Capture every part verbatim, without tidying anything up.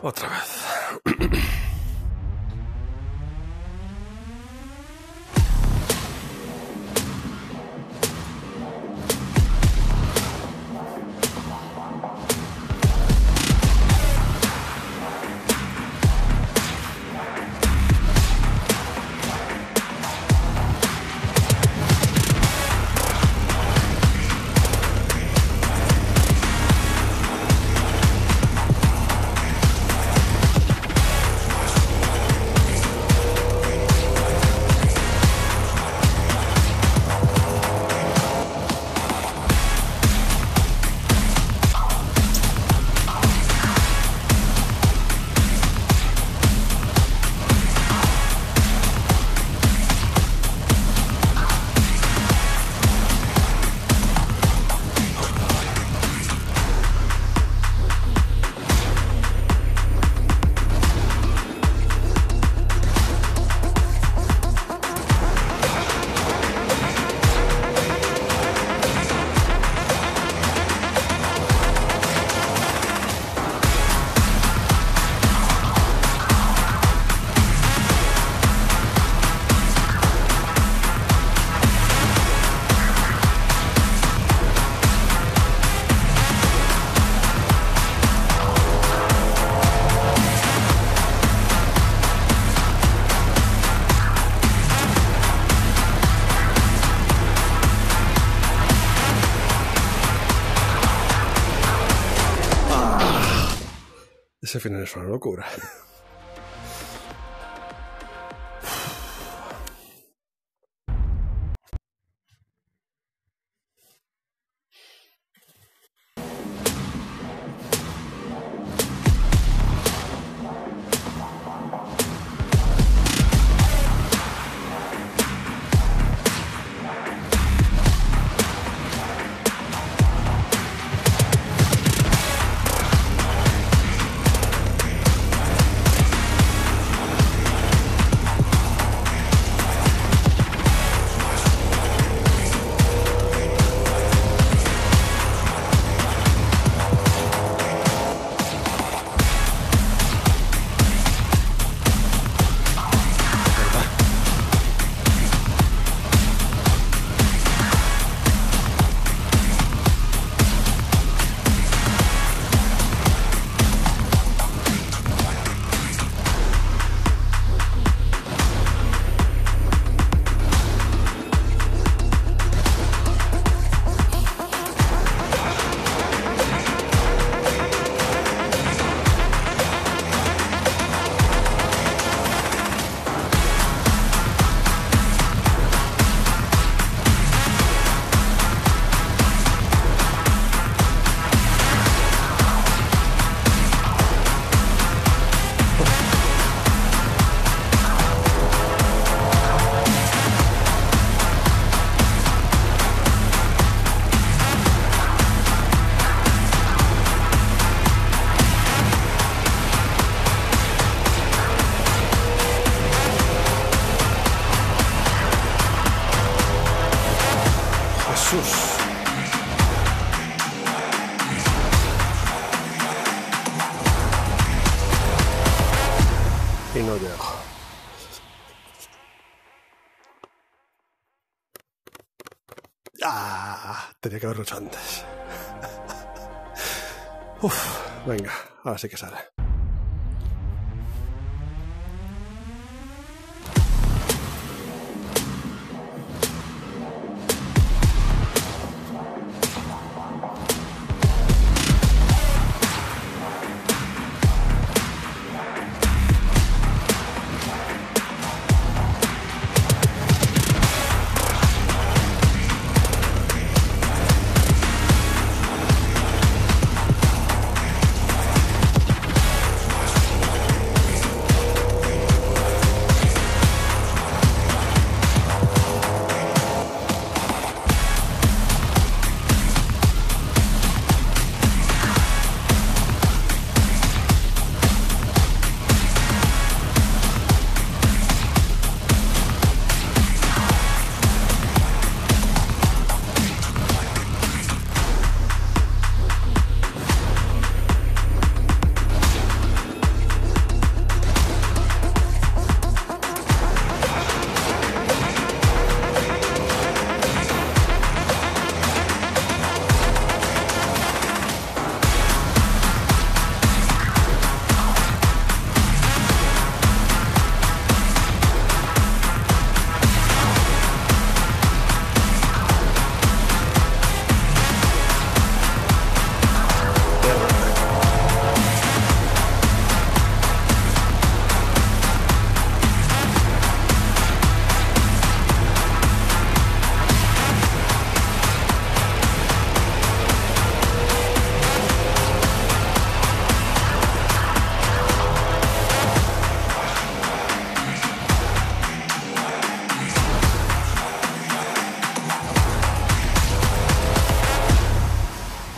Otra vez. Ese final es una locura. Y no llego. ¡Ah! Tenía que haberlo hecho antes. Uf, venga, ahora sí que sale.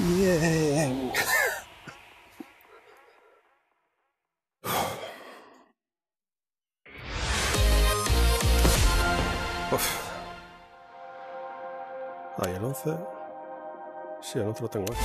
Bien. Uf. Ahí el once. Sí, el otro lo tengo aquí.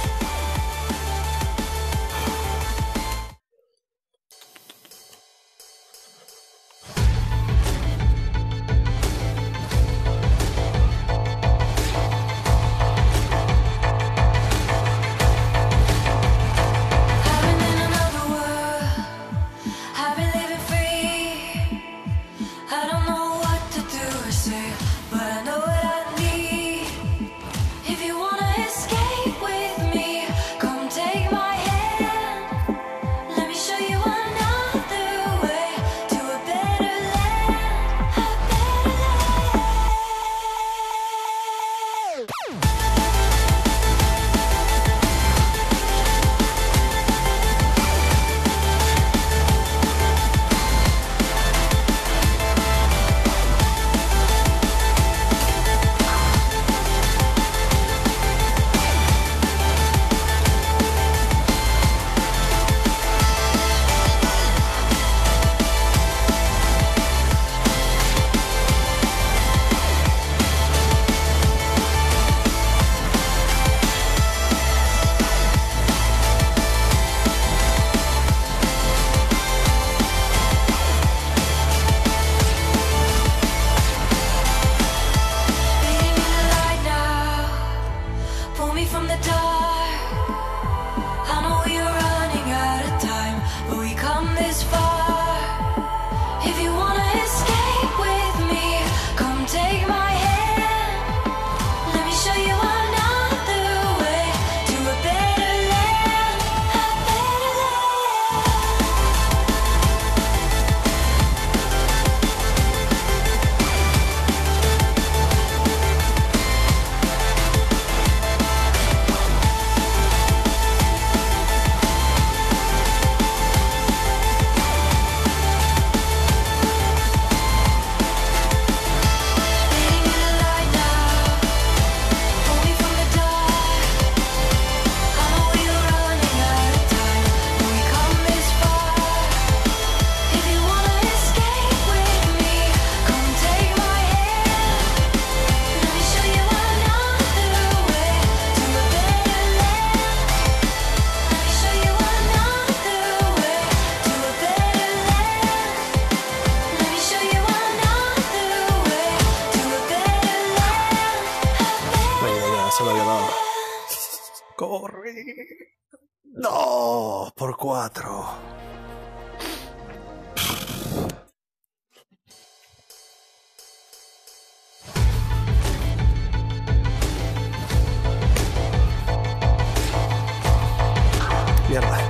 No, por cuatro. Mierda.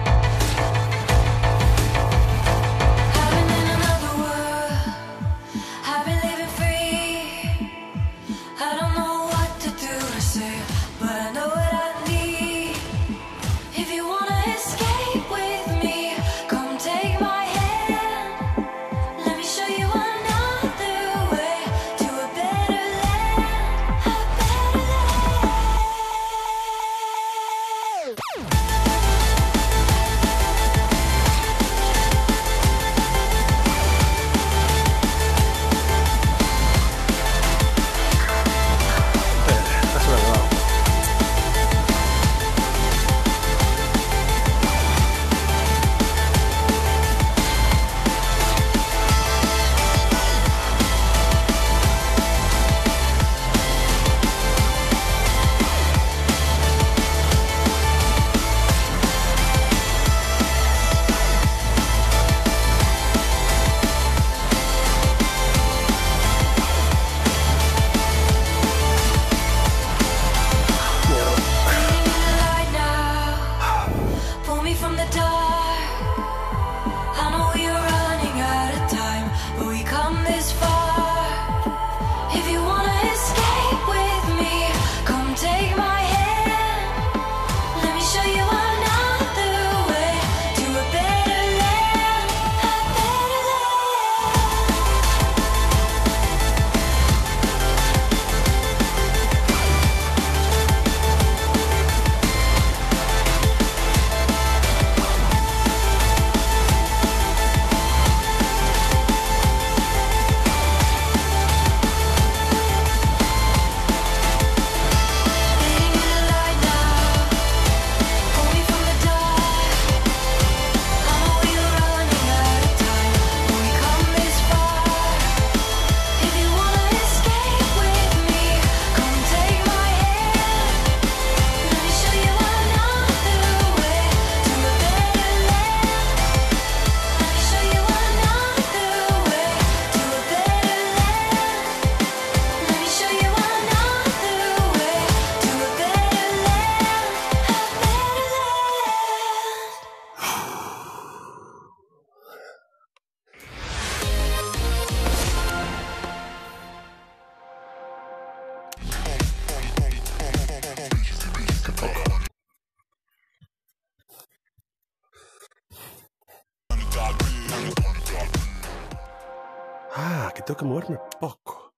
tengo que moverme poco.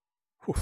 Uf.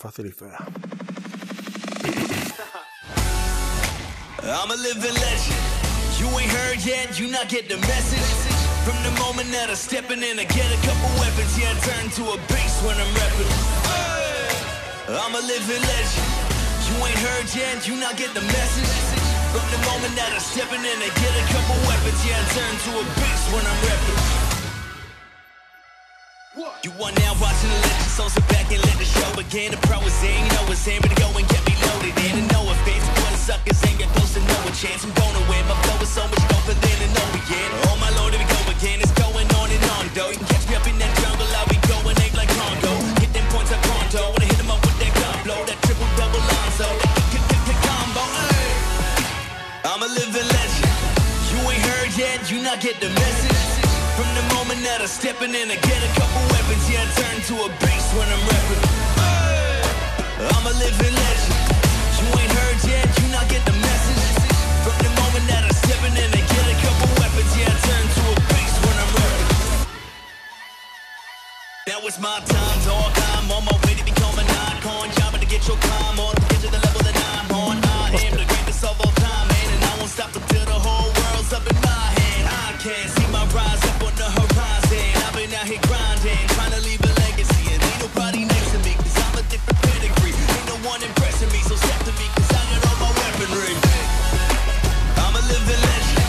fácil y fea. I'm a living legend. You ain't heard yet, you not get the message. From the moment that I'm stepping in, I get a couple weapons. Yeah, I turn to a beast when I'm rapping. I'm a living legend. You ain't heard yet, you not get the message. From the moment that I'm stepping in, I get a couple weapons. Yeah, I turn to a beast when I'm rapping. You are now watching the legend, so sit back and let the show begin. The pro is in, you know it's in, but go and get me loaded in. And no offense, but suckers ain't got close to no chance. I'm gonna win, my flow is so much doper than an Orient. Oh my lord, here we go again, it's going on and on, though. You can catch me up in that jungle, I'll be going ape like Congo. Hit them points up pronto, wanna hit them up with that gun blow, that triple double Lonzo, that combo. I'm a living legend, you ain't heard yet, you not get the message. From the moment that I'm stepping in, I get a couple weapons. Yeah, I turn to a beast when I'm rapping. I'm a living legend. You ain't heard yet, you not get the message. From the moment that I'm stepping in, I get a couple weapons. Yeah, I turn to a beast when I'm rapping. Now it's my time, dog. I'm on my way to become an icon. Jobbing to get your climb on, to get to the level that I'm on. I am the greatest of all time, man, and I won't stop until the whole world's up in my hand. I can't see my rise up on the horizon. I've been out here grinding, trying to leave a legacy, and ain't nobody next to me, cause I'm a different pedigree. Ain't no one impressing me, so step to me, cause I got all my weaponry. I'm a living legend.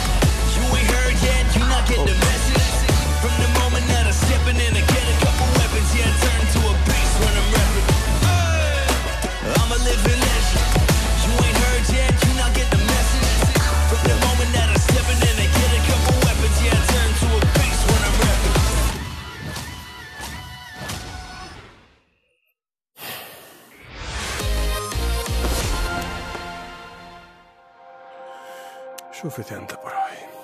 You ain't heard yet, you not getting the message. From the moment that I'm stepping in, I get a couple weapons. Yeah, I turn to a beast when I'm rapping. I'm a living legend. You ain't heard yet, you not get the message. From the moment that I'm stepping in, I get a couple weapons. Yeah, I turn to a beast when I'm rapping. Suficiente por hoy.